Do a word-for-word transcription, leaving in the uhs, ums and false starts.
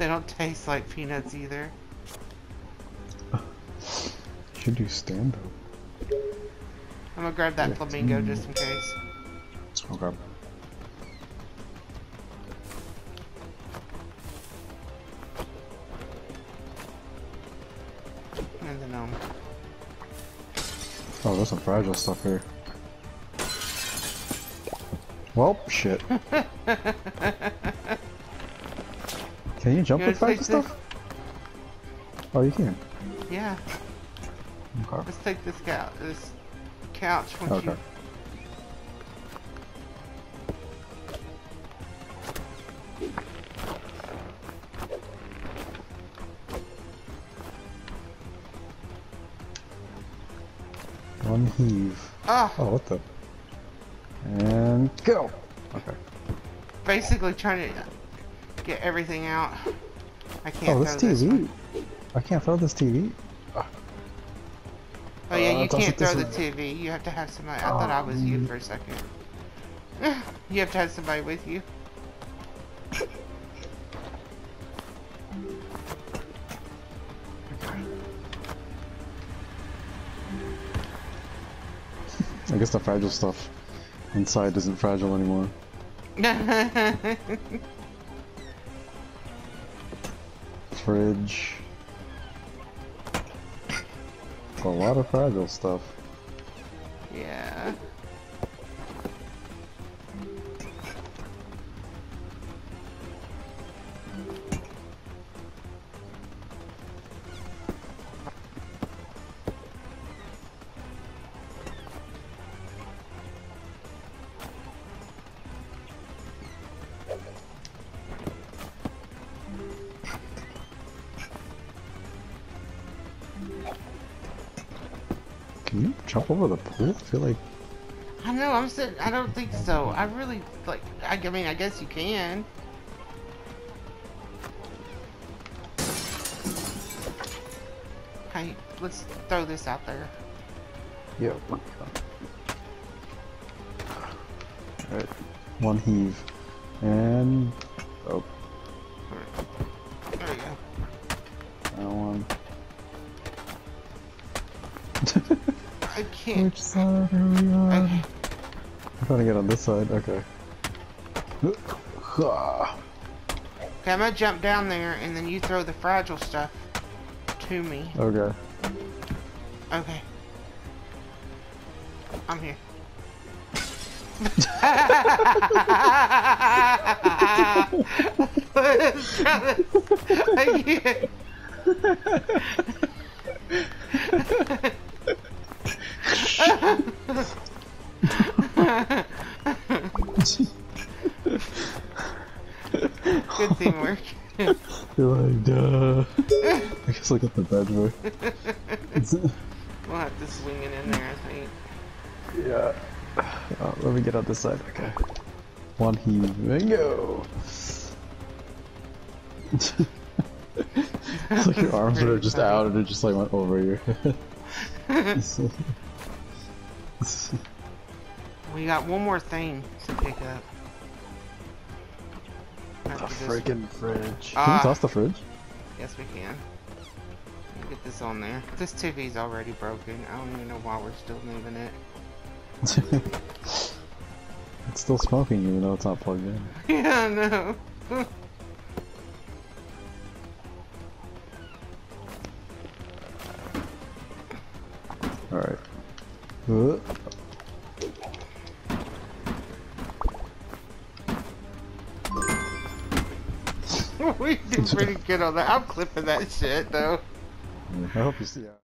They don't taste like peanuts either. Should do stand up. I'm gonna grab that flamingo just in case. Okay. And the gnome. Oh, there's some fragile stuff here. Well, shit. Can you jump you with fragile stuff? Oh, you can. Yeah. Okay. Let's take this couch. This couch once okay. you. One heave. Ah. Oh, what the? And go! Okay. Basically trying to get everything out. I can't oh, this throw T V. This. I can't throw this T V. Oh, oh yeah, you uh, can't throw the is... T V. You have to have somebody. I um, thought I was you for a second. You have to have somebody with you. I guess the fragile stuff inside isn't fragile anymore. Fridge. It's a lot of fragile stuff. Yeah. Can you jump over the pool? I feel like... I know, I'm sitting... I don't think so. I really, like... I, I mean, I guess you can. Hey, let's throw this out there. Yeah. Alright. One heave. And... Oh. Alright. There we go. That one. I can't. Which side are we on? Okay. I'm trying to get on this side. Okay. Okay, I'm gonna jump down there, and then you throw the fragile stuff to me. Okay. Okay. I'm here. I can't. Good teamwork. You're like, duh. I guess I got the bad boy. We'll have to swing it in there, I think. Yeah. Oh, let me get out this side. Okay. One heave. Bingo! It's like your arms were just funny. Out and it just like went over your head. We got one more thing to pick up. The freaking fridge. Can ah. we toss the fridge? Yes, we can. Let me get this on there. This T V's already broken. I don't even know why we're still moving it. It's still smoking even though it's not plugged in. Yeah, I know. Alright. Uh. We did pretty good on that. I'm clipping that shit, though. I hope you see that.